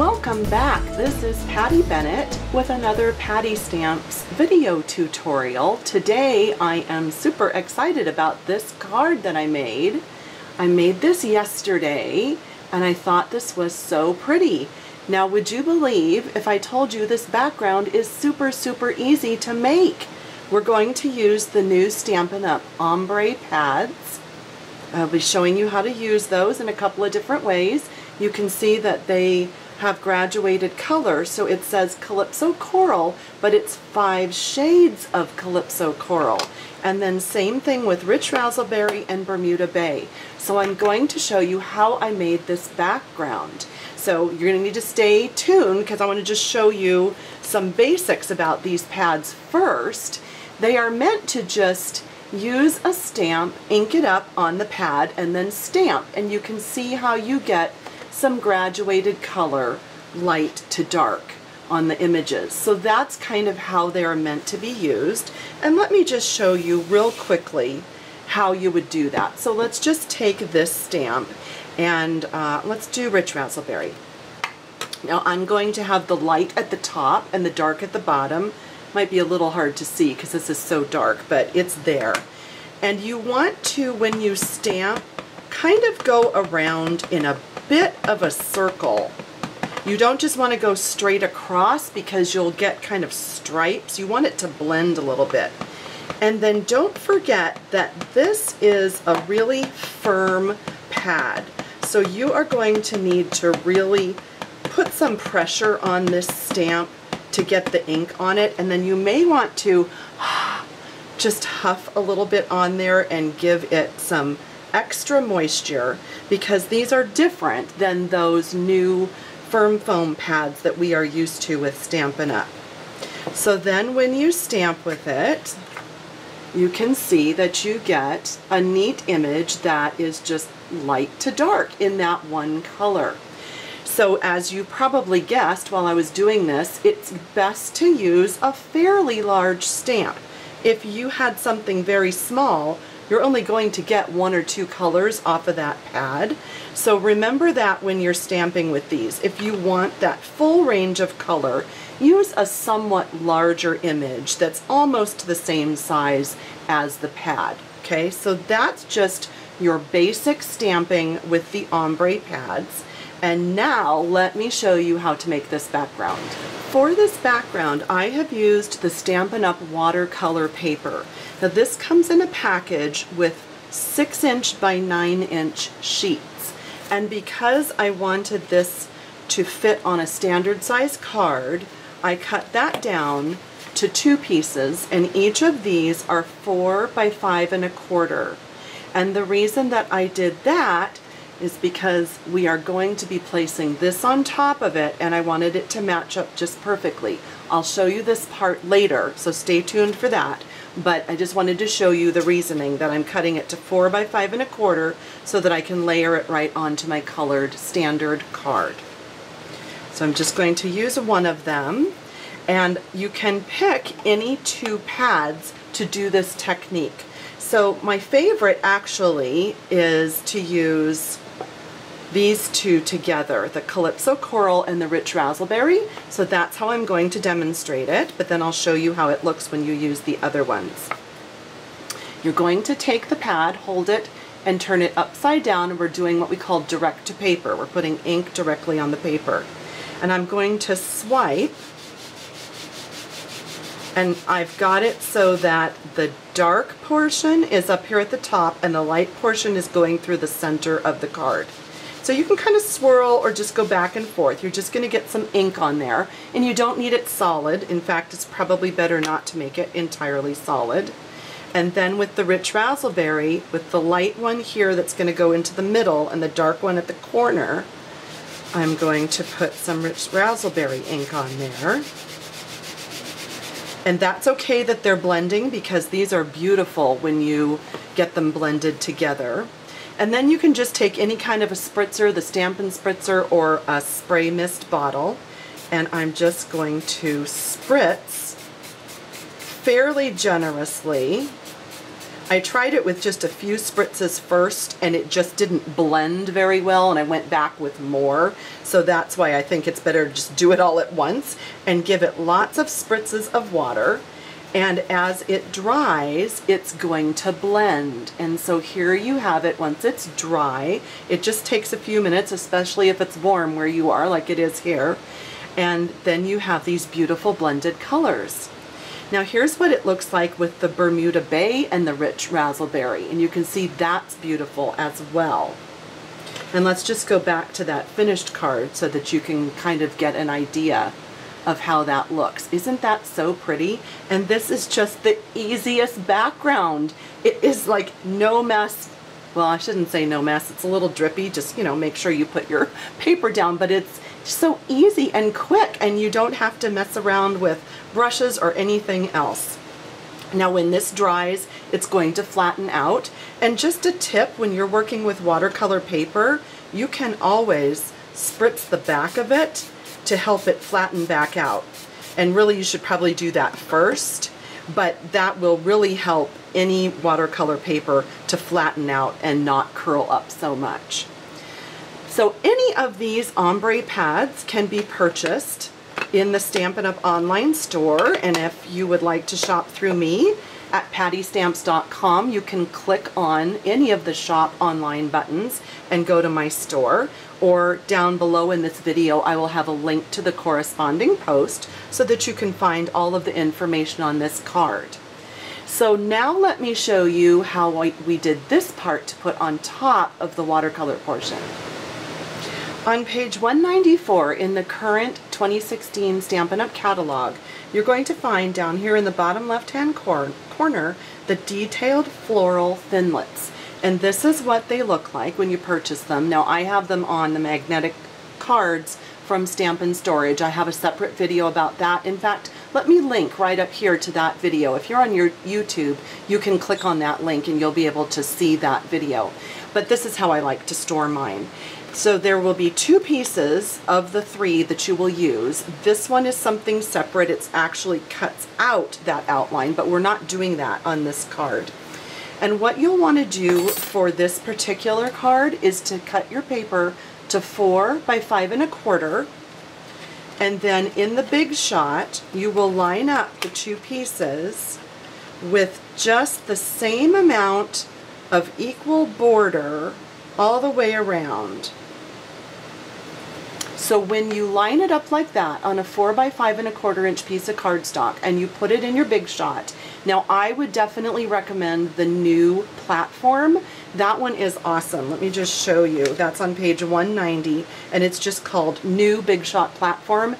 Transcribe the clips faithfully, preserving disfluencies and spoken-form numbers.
Welcome back. This is Patty Bennett with another Patty Stamps video tutorial. Today I am super excited about this card that I made. I made this yesterday and I thought this was so pretty. Now would you believe if I told you this background is super super easy to make? We're going to use the new Stampin' Up! Ombre pads. I'll be showing you how to use those in a couple of different ways. You can see that they have graduated color, so it says Calypso Coral, but it's five shades of Calypso Coral. And then same thing with Rich Razzleberry and Bermuda Bay. So I'm going to show you how I made this background. So you're gonna need to stay tuned because I want to just show you some basics about these pads first. They are meant to just use a stamp, ink it up on the pad, and then stamp, and you can see how you get some graduated color, light to dark, on the images. So that's kind of how they are meant to be used. And let me just show you real quickly how you would do that. So let's just take this stamp and uh, let's do Rich Razzleberry. Now I'm going to have the light at the top and the dark at the bottom. Might be a little hard to see because this is so dark, but it's there. And you want to, when you stamp, kind of go around in a bit of a circle. You don't just want to go straight across because you'll get kind of stripes. You want it to blend a little bit. And then don't forget that this is a really firm pad. So you are going to need to really put some pressure on this stamp to get the ink on it. And then you may want to just huff a little bit on there and give it some extra moisture, because these are different than those new firm foam pads that we are used to with Stampin' Up! So then when you stamp with it, you can see that you get a neat image that is just light to dark in that one color. So as you probably guessed while I was doing this, it's best to use a fairly large stamp. If you had something very small, you're only going to get one or two colors off of that pad. So remember that when you're stamping with these. If you want that full range of color, use a somewhat larger image that's almost the same size as the pad. Okay, so that's just your basic stamping with the ombre pads. And now let me show you how to make this background. For this background, I have used the Stampin' Up! Watercolor paper. Now this comes in a package with six inch by nine inch sheets. And because I wanted this to fit on a standard size card, I cut that down to two pieces, and each of these are four by five and a quarter. And the reason that I did that is because we are going to be placing this on top of it, and I wanted it to match up just perfectly. I'll show you this part later, so stay tuned for that, but I just wanted to show you the reasoning that I'm cutting it to four by five and a quarter so that I can layer it right onto my colored standard card. So I'm just going to use one of them, and you can pick any two pads to do this technique. So my favorite actually is to use these two together, the Calypso Coral and the Rich Razzleberry. So that's how I'm going to demonstrate it, but then I'll show you how it looks when you use the other ones. You're going to take the pad, hold it, and turn it upside down, and we're doing what we call direct to paper. We're putting ink directly on the paper. And I'm going to swipe, and I've got it so that the dark portion is up here at the top and the light portion is going through the center of the card. So you can kind of swirl or just go back and forth. You're just going to get some ink on there, and you don't need it solid. In fact, it's probably better not to make it entirely solid. And then with the Rich Razzleberry, with the light one here that's going to go into the middle and the dark one at the corner, I'm going to put some Rich Razzleberry ink on there. And that's okay that they're blending, because these are beautiful when you get them blended together. And then you can just take any kind of a spritzer, the Stampin' Spritzer or a spray mist bottle, and I'm just going to spritz fairly generously I tried it with just a few spritzes first and it just didn't blend very well, and I went back with more. So that's why I think it's better to just do it all at once and give it lots of spritzes of water. And as it dries, it's going to blend. And so here you have it once it's dry. It just takes a few minutes, especially if it's warm where you are like it is here. And then you have these beautiful blended colors. Now here's what it looks like with the Bermuda Bay and the Rich Razzleberry, and you can see that's beautiful as well. And let's just go back to that finished card so that you can kind of get an idea of how that looks. Isn't that so pretty? And this is just the easiest background. It is like no mess. Well, I shouldn't say no mess. It's a little drippy. Just, you know, make sure you put your paper down, but it's so easy and quick, and you don't have to mess around with brushes or anything else. Now when this dries, it's going to flatten out. And just a tip, when you're working with watercolor paper, you can always spritz the back of it to help it flatten back out. And really you should probably do that first, but that will really help any watercolor paper to flatten out and not curl up so much. So any of these ombre pads can be purchased in the Stampin' Up! Online store, and if you would like to shop through me at Patty Stamps dot com, you can click on any of the shop online buttons and go to my store, or down below in this video I will have a link to the corresponding post so that you can find all of the information on this card. So now let me show you how we did this part to put on top of the watercolor portion. On page one ninety-four in the current twenty sixteen Stampin' Up! Catalog, you're going to find down here in the bottom left-hand cor corner the detailed floral thinlits. And this is what they look like when you purchase them. Now I have them on the magnetic cards from Stampin' Storage. I have a separate video about that. In fact, let me link right up here to that video. If you're on your YouTube, you can click on that link and you'll be able to see that video. But this is how I like to store mine. So there will be two pieces of the three that you will use. This one is something separate. It actually cuts out that outline, but we're not doing that on this card. And what you'll want to do for this particular card is to cut your paper to four by five and a quarter. And then in the Big Shot, you will line up the two pieces with just the same amount of equal border all the way around. So when you line it up like that on a four by five and a quarter inch piece of cardstock and you put it in your Big Shot, now I would definitely recommend the new platform. That one is awesome. Let me just show you. That's on page one ninety, and it's just called New Big Shot Platform.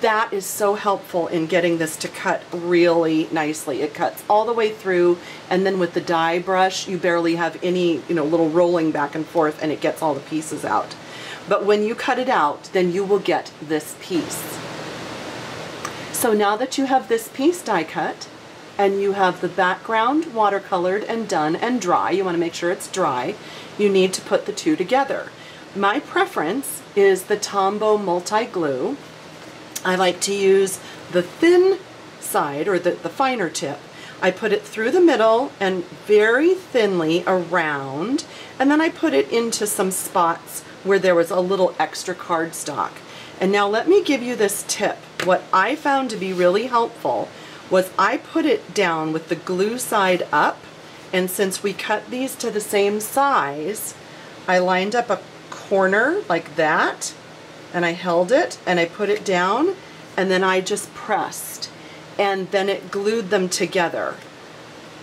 That is so helpful in getting this to cut really nicely. It cuts all the way through, and then with the die brush you barely have any, you know, little rolling back and forth, and it gets all the pieces out. But when you cut it out, then you will get this piece. So now that you have this piece die cut and you have the background watercolored and done and dry, you want to make sure it's dry, you need to put the two together. My preference is the Tombow Multi Glue. I like to use the thin side, or the, the finer tip. I put it through the middle and very thinly around, and then I put it into some spots where there was a little extra cardstock. And now let me give you this tip. What I found to be really helpful was I put it down with the glue side up, and since we cut these to the same size, I lined up a corner like that, and I held it and I put it down, and then I just pressed, and then it glued them together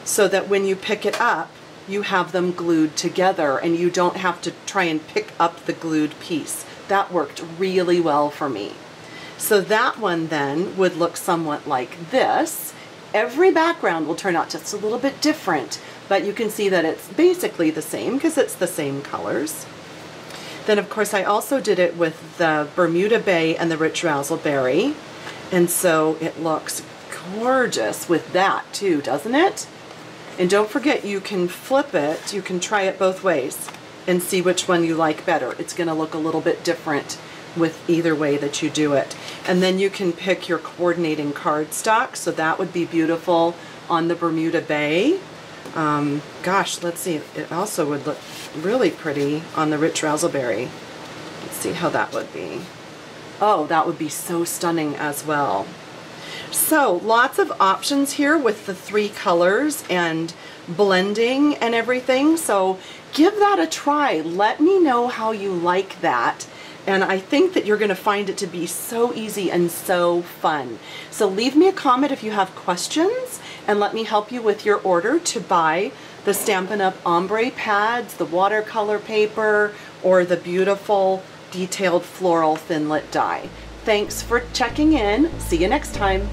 so that when you pick it up you have them glued together and you don't have to try and pick up the glued piece. That worked really well for me. So that one then would look somewhat like this. Every background will turn out just a little bit different, but you can see that it's basically the same because it's the same colors. Then of course I also did it with the Bermuda Bay and the Rich Razzleberry, and so it looks gorgeous with that too, doesn't it? And don't forget, you can flip it, you can try it both ways and see which one you like better. It's going to look a little bit different with either way that you do it. And then you can pick your coordinating cardstock, so that would be beautiful on the Bermuda Bay. Um, gosh, let's see, it also would look really pretty on the Rich Razzleberry. Let's see how that would be. Oh, that would be so stunning as well. So lots of options here with the three colors and blending and everything. So give that a try. Let me know how you like that. And I think that you're going to find it to be so easy and so fun. So leave me a comment if you have questions, and let me help you with your order to buy the Stampin' Up! Ombre pads, the watercolor paper, or the beautiful detailed floral thinlet die. Thanks for checking in. See you next time.